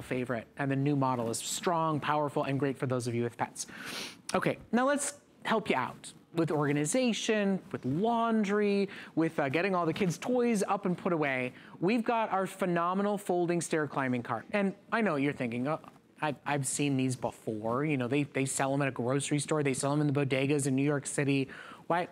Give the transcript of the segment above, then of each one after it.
favorite, and the new model is strong, powerful, and great for those of you with pets. Okay, now let's help you out with organization, with laundry, with getting all the kids' toys up and put away. We've got our phenomenal folding stair climbing cart. And I know what you're thinking, I've seen these before. You know, they sell them at a grocery store, they sell them in the bodegas in New York City.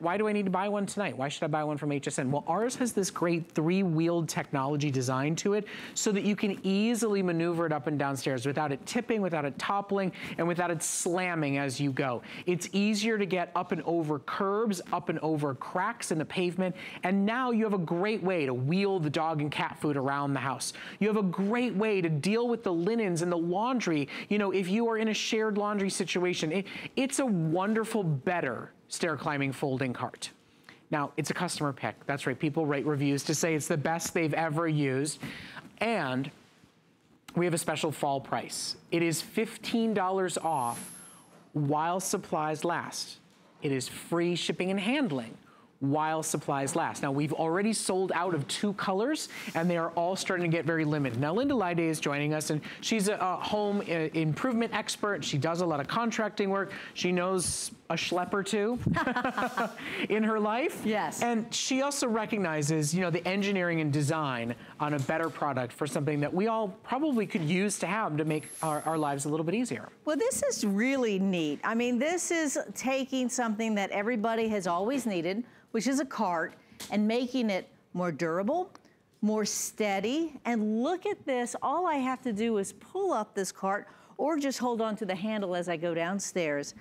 Why do I need to buy one tonight? Why should I buy one from HSN? Well, ours has this great three-wheeled technology design to it so that you can easily maneuver it up and downstairs without it tipping, without it toppling, and without it slamming as you go. It's easier to get up and over curbs, up and over cracks in the pavement, and now you have a great way to wheel the dog and cat food around the house. You have a great way to deal with the linens and the laundry. You know, if you are in a shared laundry situation, it's a wonderful, better stair climbing folding cart. Now, it's a customer pick. That's right, people write reviews to say it's the best they've ever used. And we have a special fall price. It is $15 off while supplies last. It is free shipping and handling while supplies last. Now, we've already sold out of 2 colors, and they are all starting to get very limited. Now, Linda Lyday is joining us, and she's a home improvement expert. She does a lot of contracting work. She knows a schlep or two in her life. Yes. And she also recognizes, you know, the engineering and design on a better product for something that we all probably could use to have to make our lives a little bit easier. Well, this is really neat. I mean, this is taking something that everybody has always needed, which is a cart, and making it more durable, more steady. And look at this, all I have to do is pull up this cart or just hold on to the handle as I go downstairs.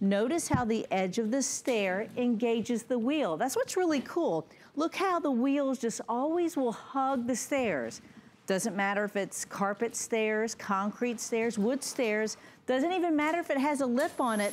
Notice how the edge of the stair engages the wheel. That's what's really cool. Look how the wheels just always will hug the stairs. Doesn't matter if it's carpet stairs, concrete stairs, wood stairs, doesn't even matter if it has a lip on it.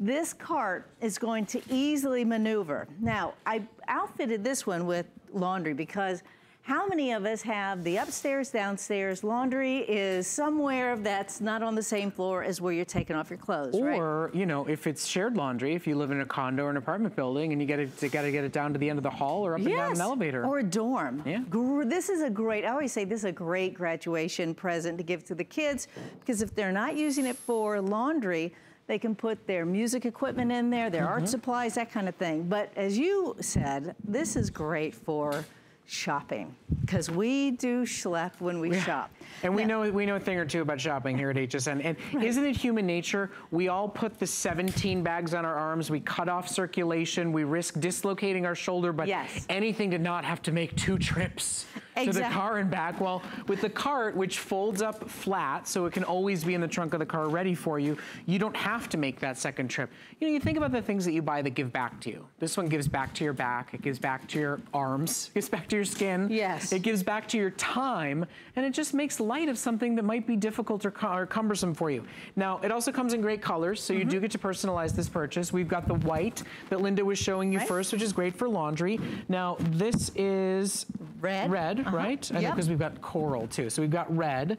This cart is going to easily maneuver. Now, I outfitted this one with laundry because how many of us have the upstairs, downstairs? Laundry is somewhere that's not on the same floor as where you're taking off your clothes, right? Or, you know, if it's shared laundry, if you live in a condo or an apartment building and you gotta get it down to the end of the hall or up and down an elevator. Or a dorm. Yeah. This is a great, I always say this is a great graduation present to give to the kids, because if they're not using it for laundry, they can put their music equipment in there, their art supplies, that kind of thing. But as you said, this is great for shopping, because we do schlep when we shop. And we know a thing or two about shopping here at HSN. And isn't it human nature? We all put the 17 bags on our arms, we cut off circulation, we risk dislocating our shoulder, but anything to not have to make 2 trips to the car and back. Well, with the cart, which folds up flat, so it can always be in the trunk of the car ready for you, you don't have to make that second trip. You know, you think about the things that you buy that give back to you. This one gives back to your back, it gives back to your arms, it gives back to your skin. Yes. It gives back to your time, and it just makes light of something that might be difficult or cumbersome for you. Now, it also comes in great colors, so you do get to personalize this purchase. We've got the white that Linda was showing you first, which is great for laundry. Now, this is red. Right? I know, because we've got coral too. So we've got red.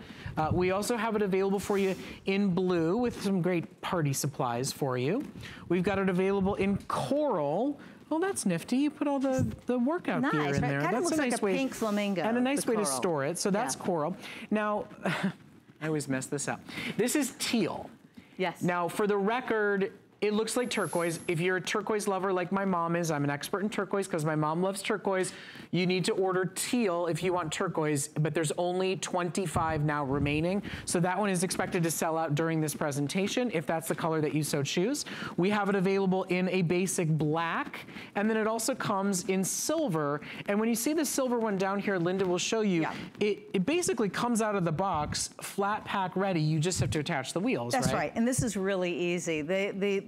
We also have it available for you in blue with some great party supplies for you. We've got it available in coral. Well, that's nifty. You put all the workout gear in there. Kind of looks like a pink flamingo. And a nice way to store it. So that's coral. Now, I always mess this up. This is teal. Yes. Now, for the record, it looks like turquoise. If you're a turquoise lover like my mom is, I'm an expert in turquoise because my mom loves turquoise. You need to order teal if you want turquoise, but there's only 25 now remaining. So that one is expected to sell out during this presentation if that's the color that you so choose. We have it available in a basic black, and then it also comes in silver. And when you see the silver one down here, Linda will show you, it basically comes out of the box, flat pack ready. You just have to attach the wheels, right? That's right, and this is really easy.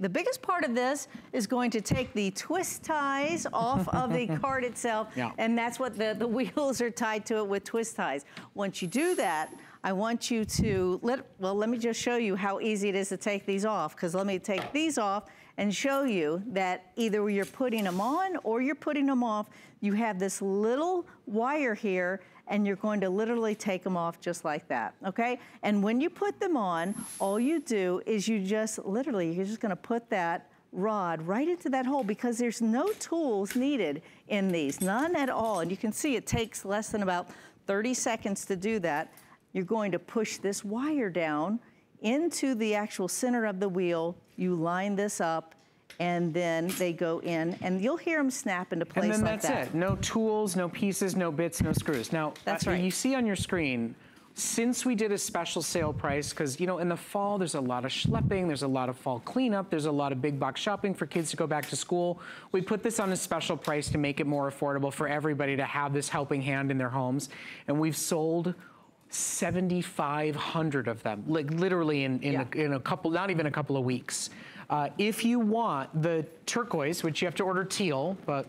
The biggest part of this is going to take the twist ties off of the cart itself, and that's what the wheels are tied to it with twist ties. Once you do that, I want you to, let me just show you how easy it is to take these off, because let me take these off and show you that either you're putting them on or you're putting them off. You have this little wire here, and you're going to literally take them off just like that, okay? And when you put them on, all you do is you just literally, you're just gonna put that rod right into that hole, because there's no tools needed in these, none at all. And you can see it takes less than about 30 seconds to do that. you're going to push this wire down into the actual center of the wheel. You line this up, and then they go in, and you'll hear them snap into place like that. And then like that's it. No tools, no pieces, no bits, no screws. Now, that's right. You see on your screen, since we did a special sale price, because, you know, in the fall, there's a lot of schlepping, there's a lot of fall cleanup, there's a lot of big box shopping for kids to go back to school. We put this on a special price to make it more affordable for everybody to have this helping hand in their homes. And we've sold 7,500 of them, like literally in a couple, not even a couple of weeks. If you want the turquoise, which you have to order teal, but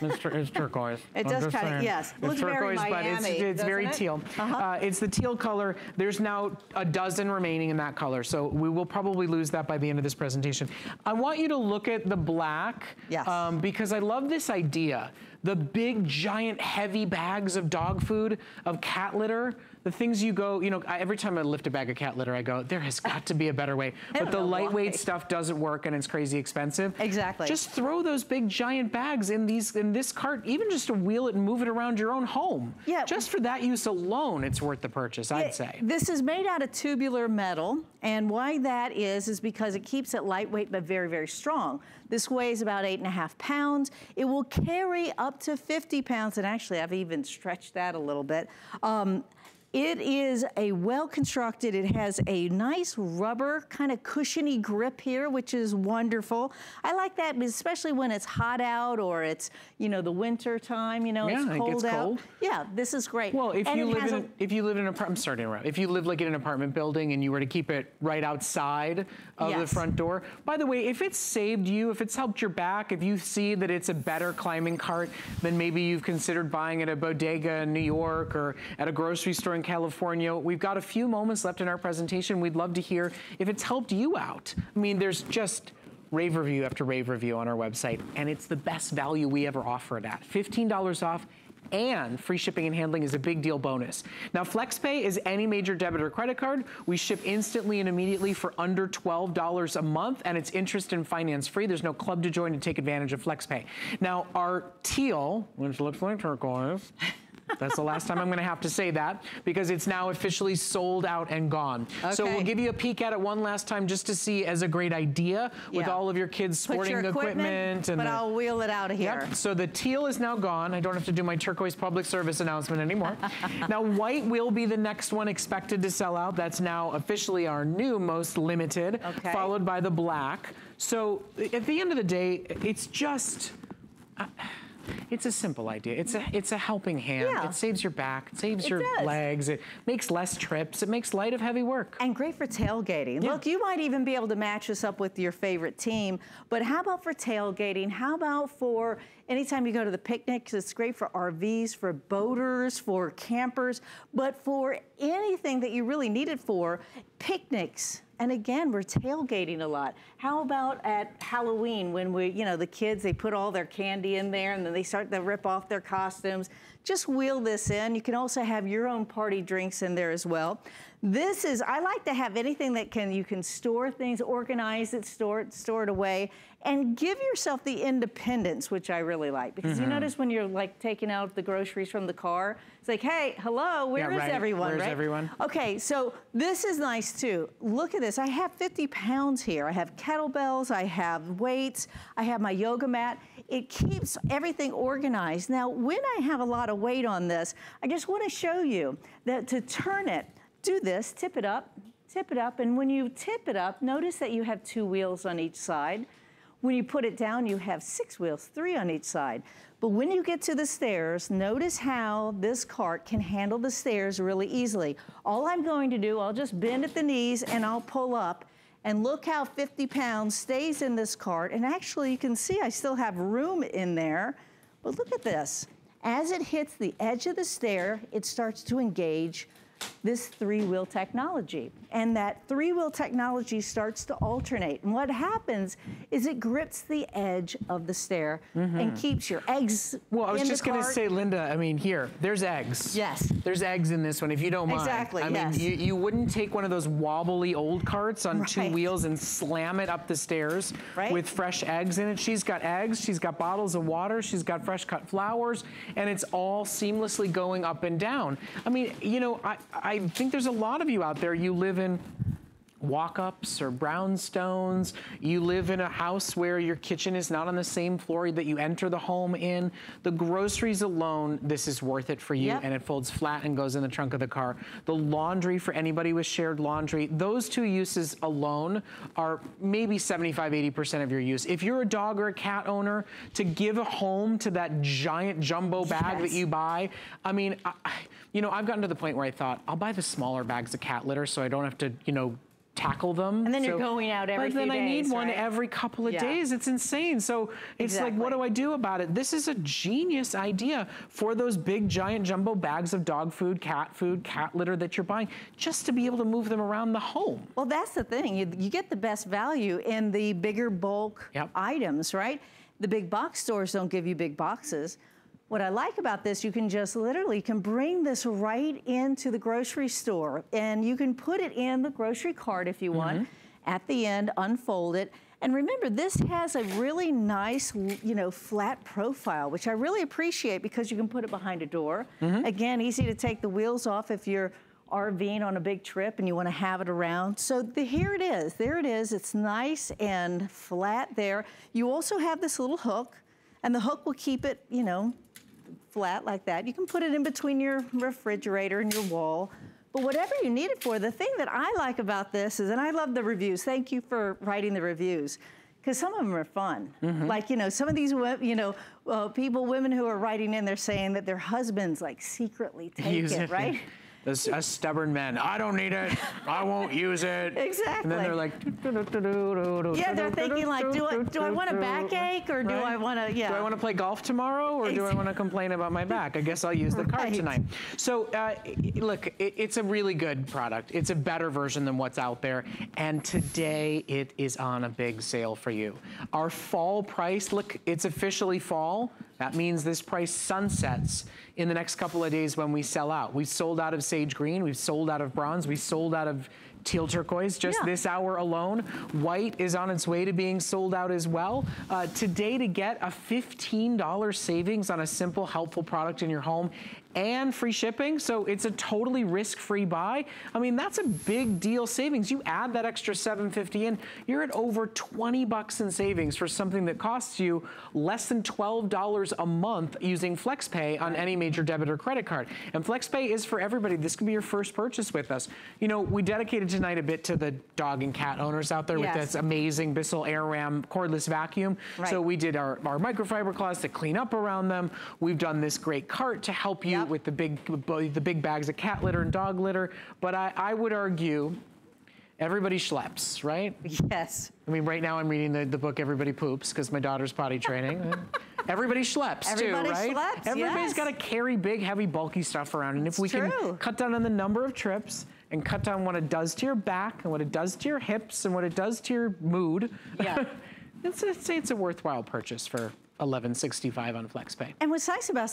it's turquoise. It does kind of, yes. It's looks turquoise, very Miami, but it's very teal. It's the teal color. There's now a dozen remaining in that color, so we will probably lose that by the end of this presentation. I want you to look at the black, yes. Because I love this idea. The big, giant, heavy bags of dog food, of cat litter, the things you go, you know, every time I lift a bag of cat litter, I go, there has got to be a better way. But the lightweight stuff doesn't work and it's crazy expensive. Exactly. Just throw those big, giant bags in these, in this cart, even just to wheel it and move it around your own home. Yeah. Just for that use alone, it's worth the purchase, I'd say. This is made out of tubular metal, and why that is because it keeps it lightweight but very, very strong. This weighs about 8.5 pounds. It will carry up to 50 pounds, and actually I've even stretched that a little bit. It is a well-constructed, it has a nice rubber kind of cushiony grip here, which is wonderful. I like that, especially when it's hot out or it's, you know, the winter time, you know, it's cold out. Yeah, this is great. Well, if you live like in an apartment building and you were to keep it right outside of the front door, by the way, if it's saved you, if it's helped your back, if you see that it's a better climbing cart than maybe you've considered buying at a bodega in New York or at a grocery store in California. We've got a few moments left in our presentation. We'd love to hear if it's helped you out. I mean, there's just rave review after rave review on our website, and it's the best value we ever offer it at. $15 off and free shipping and handling is a big deal bonus. Now, FlexPay is any major debit or credit card. We ship instantly and immediately for under $12 a month, and it's interest and finance free. There's no club to join to take advantage of FlexPay. Now, our teal, which looks like turquoise, that's the last time I'm going to have to say that because it's now officially sold out and gone. Okay. So we'll give you a peek at it one last time just to see as a great idea with all of your kids' sporting equipment. But I'll wheel it out of here. Yep. So the teal is now gone. I don't have to do my turquoise public service announcement anymore. Now white will be the next one expected to sell out. That's now officially our new most limited, followed by the black. So at the end of the day, it's just... it's a simple idea. It's a helping hand. Yeah. It saves your back. It saves your legs. It makes less trips. It makes light of heavy work. And great for tailgating. Yeah. Look, you might even be able to match this up with your favorite team, but how about for tailgating? How about for anytime you go to the picnic? It's great for RVs, for boaters, for campers, but for anything that you really need it for, picnics. And again, we're tailgating a lot. How about at Halloween when we, you know, the kids, they put all their candy in there and then they start to rip off their costumes. Just wheel this in. You can also have your own party drinks in there as well. This is, I like to have anything that can, you can store things, organize it, store it away, and give yourself the independence, which I really like. Because you notice when you're like taking out the groceries from the car, it's like, hey, hello, where is everyone, right? Where's everyone? Okay, so this is nice too. Look at this, I have 50 pounds here. I have kettlebells, I have weights, I have my yoga mat. It keeps everything organized. Now, when I have a lot of weight on this, I just wanna show you that to turn it, do this, tip it up, and when you tip it up, notice that you have 2 wheels on each side. When you put it down, you have 6 wheels, 3 on each side. But when you get to the stairs, notice how this cart can handle the stairs really easily. All I'm going to do, I'll just bend at the knees and I'll pull up, and look how 50 pounds stays in this cart. And actually, you can see I still have room in there, but look at this. As it hits the edge of the stair, it starts to engage this 3-wheel technology. And that 3-wheel technology starts to alternate. And what happens is it grips the edge of the stair and keeps your eggs. Well, I was just going to say, Linda, I mean, here, there's eggs. Yes. There's eggs in this one, if you don't mind. Exactly, I mean, you wouldn't take one of those wobbly old carts on 2 wheels and slam it up the stairs with fresh eggs in it. She's got eggs, she's got bottles of water, she's got fresh cut flowers, and it's all seamlessly going up and down. I mean, you know, I think there's a lot of you out there, you live in walk-ups or brownstones, you live in a house where your kitchen is not on the same floor that you enter the home in. The groceries alone, this is worth it for you, yep. And it folds flat and goes in the trunk of the car. The laundry for anybody with shared laundry, those two uses alone are maybe 75, 80% of your use. If you're a dog or a cat owner, to give a home to that giant jumbo bag yes. that you buy, I mean, you know, I've gotten to the point where I thought, I'll buy the smaller bags of cat litter so I don't have to, you know, tackle them. And then so, you're going out every few days, I need one right? every couple of yeah. days. It's insane. So it's exactly. like, what do I do about it? This is a genius idea for those big, giant jumbo bags of dog food, cat litter that you're buying, just to be able to move them around the home. Well, that's the thing. You get the best value in the bigger bulk yep. items, right? The big box stores don't give you big boxes. What I like about this, you can just literally can bring this right into the grocery store, and you can put it in the grocery cart if you want. Mm-hmm. At the end, unfold it. And remember, this has a really nice, you know, flat profile, which I really appreciate because you can put it behind a door. Mm-hmm. Again, easy to take the wheels off if you're RVing on a big trip and you want to have it around. So here it is. There it is. It's nice and flat there. You also have this little hook, and the hook will keep it, you know, flat like that. You can put it in between your refrigerator and your wall, but whatever you need it for. The thing that I like about this is, and I love the reviews, thank you for writing the reviews, because some of them are fun. Mm-hmm. Like, you know, some of these, you know, women who are writing in, they're saying that their husbands like secretly take it, right? Us stubborn men, I don't need it, I won't use it. Exactly. And then they're like, yeah, they're thinking like, do I want a backache, or do right? I want to, yeah. Do I want to play golf tomorrow, or do I want to complain about my back? I guess I'll use the right. cart tonight. So look, it's a really good product. It's a better version than what's out there. And today it is on a big sale for you. Our fall price, look, it's officially fall. That means this price sunsets in the next couple of days when we sell out. We've sold out of sage green, we've sold out of bronze, we sold out of teal turquoise just yeah. this hour alone. White is on its way to being sold out as well. Today, to get a $15 savings on a simple, helpful product in your home, and free shipping, so it's a totally risk-free buy. I mean, that's a big deal savings. You add that extra $7.50 in, you're at over 20 bucks in savings for something that costs you less than $12 a month using FlexPay on any major debit or credit card. And FlexPay is for everybody. This could be your first purchase with us. You know, we dedicated tonight a bit to the dog and cat owners out there yes. with this amazing Bissell AirRAM cordless vacuum. Right. So we did our microfiber cloths to clean up around them. We've done this great cart to help you yep. with the big bags of cat litter and dog litter. But I would argue, everybody schleps, right? Yes. I mean, right now I'm reading the book Everybody Poops, because my daughter's potty training. Everybody schleps too, right? Schleps, everybody's yes. got to carry big, heavy, bulky stuff around. And if we can cut down on the number of trips, and cut down what it does to your back, and what it does to your hips, and what it does to your mood, yeah. I'd say it's a worthwhile purchase for $11.65 on FlexPay. And what's nice about